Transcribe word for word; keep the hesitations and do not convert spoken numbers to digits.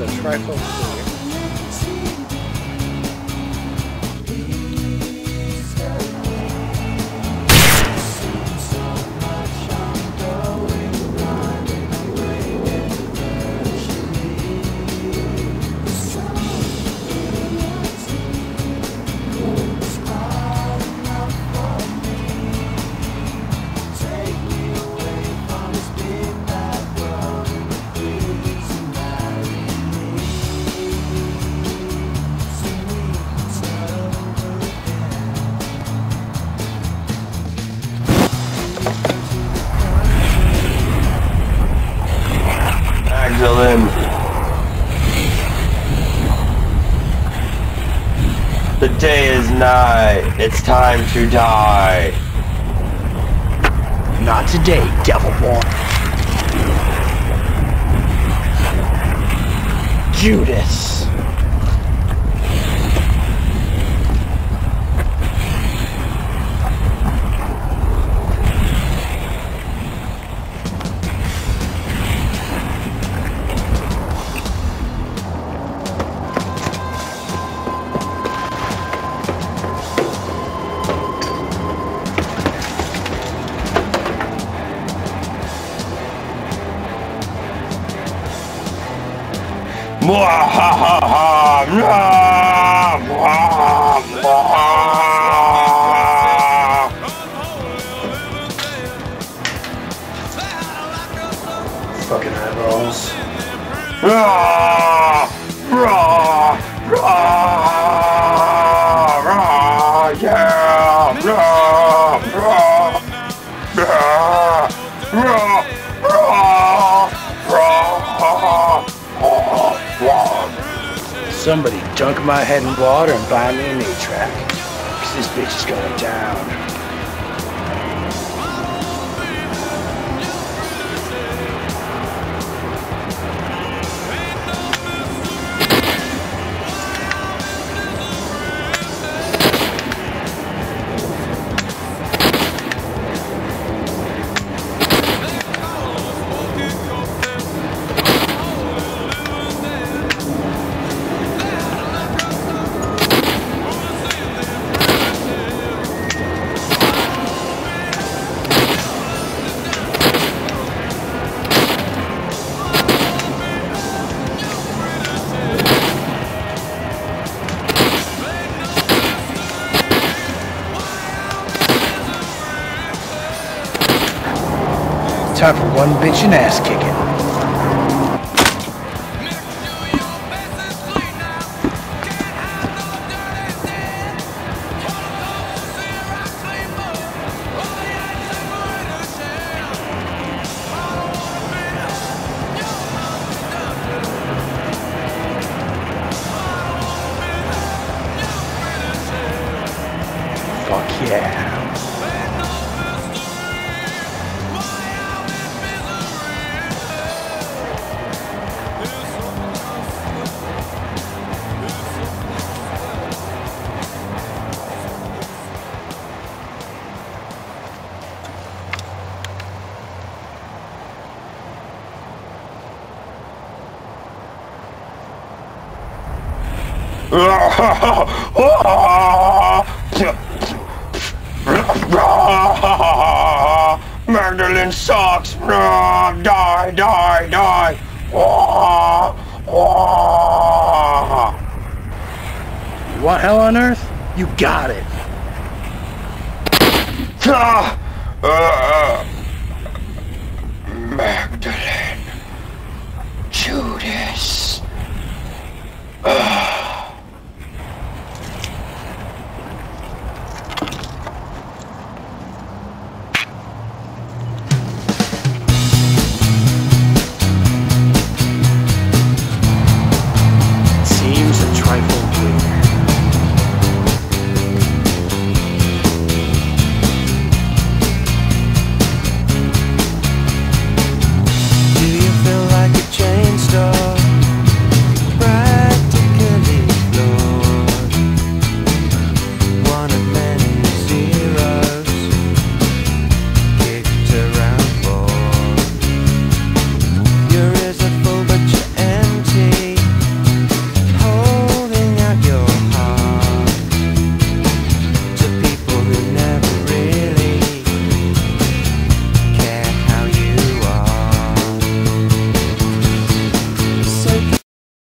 is a trifle cooler. Magdalen. The day is nigh. It's time to die. Not today, Devilborn. Judas. Fucking eyeballs. Rah, rah, rah, rah, yeah, rah, rah, rah, rah, rah, rah, rah, rah. Somebody dunk my head in water and buy me an eight track, because this bitch is going down. Time for one bitch and ass kicking. Fuck yeah. Magdalen sucks. Die, die, die. What hell on earth? You got it.